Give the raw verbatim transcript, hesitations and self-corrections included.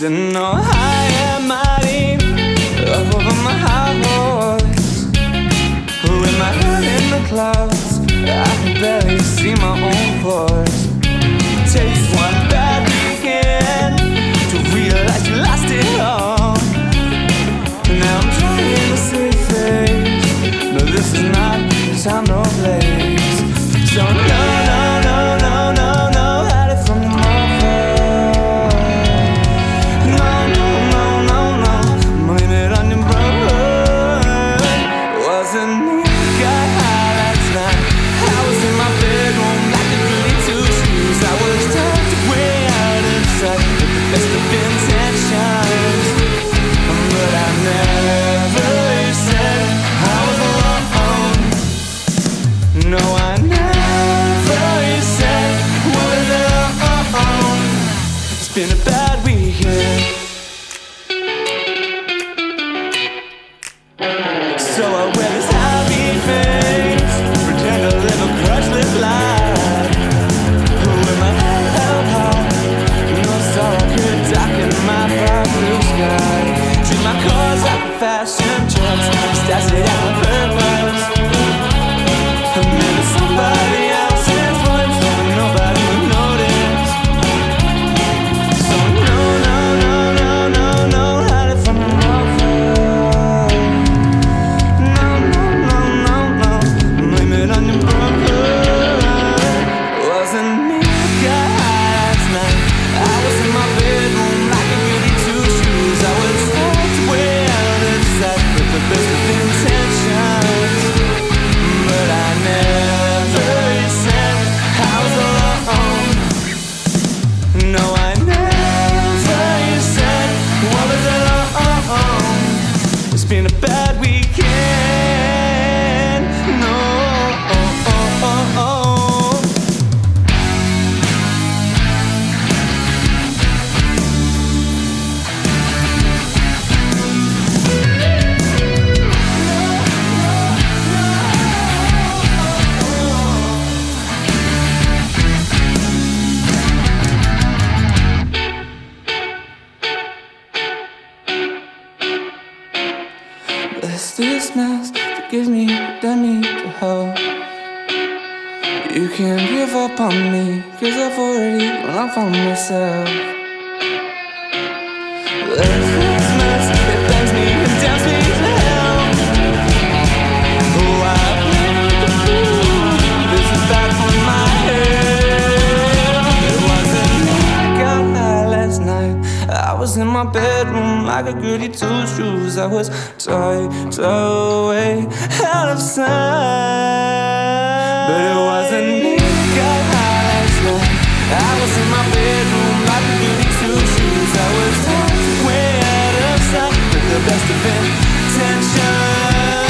sitting on high and mighty up over my high walls, with my head in the clouds, I can barely see my own voice. Takes one bad weekend to realize you lost it all. Now I'm trying to save face. No, this is not the time nor place. So no, no, no, no, no, no, hide it from the best of intentions.